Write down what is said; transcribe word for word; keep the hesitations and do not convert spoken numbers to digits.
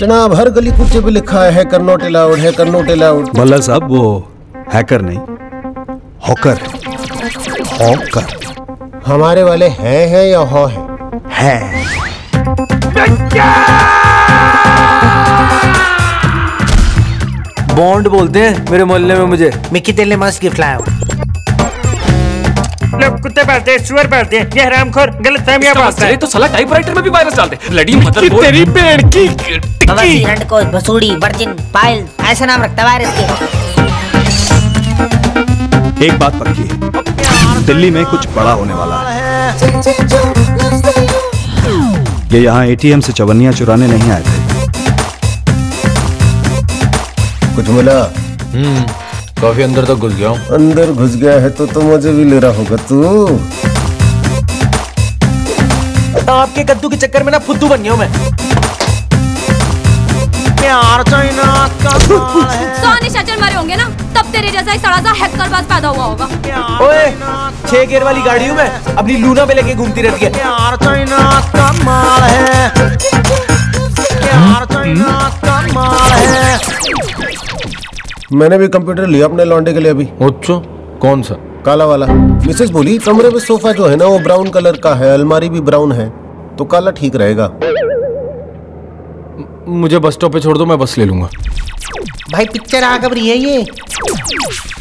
जनाब, हर गली कुछ भी लिखा है hacker not allowed, hacker not allowed. Bhalla साहब, वो हैकर नहीं, हॉकर, हॉकर। हमारे वाले हैं हैं या हॉ है? है। बॉन्ड बोलते हैं मेरे मोहल्ले में मुझे। मिकी तेरे लिए मस्त गिफ्ट लाया हूँ। लोग कुत्ते पालते हैं, सुअर पालते हैं, ये हरामखोर गलतफहमियां पालता है तो साला टाइपराइटर में भी वायरस डालते हैं। लड़ी मदर बोल तेरी पेड़ की टिक्की हंड को भसूड़ी वर्जिन पाइल ऐसा नाम रखता वायरस के। एक बात पक्की है, दिल्ली में कुछ बड़ा होने वाला है। ये यहाँ एटीएम से चवन्नियां चुराने नहीं आए थे। कुछ बोला? काफी अंदर तक घुस गया हूँ। अंदर घुस गया है तो तो मुझे भी ले रहा होगा तू। आपके कद्दू के चक्कर में ना फुद्दू बन गया हूँ मैं। प्यार चाइना का सौ निशाचर मारे होंगे ना, तब तेरे जैसा ही सड़ा सा हैकरबाज पैदा हुआ होगा। ओए, छह गियर वाली गाड़ी हूँ मैं, अपनी लूना पे लेके घूमती रहती है। प्यार चाइना का माल है, प्यार चाइना का माल है। मैंने भी कंप्यूटर लिया अपने लॉन्डे के लिए अभी। अच्छा, कौन सा? काला वाला। मिसेस बोली कमरे में सोफा जो है ना वो ब्राउन कलर का है, अलमारी भी ब्राउन है तो काला ठीक रहेगा। मुझे बस स्टॉप पे छोड़ दो, मैं बस ले लूंगा। भाई पिक्चर आ गई है ये।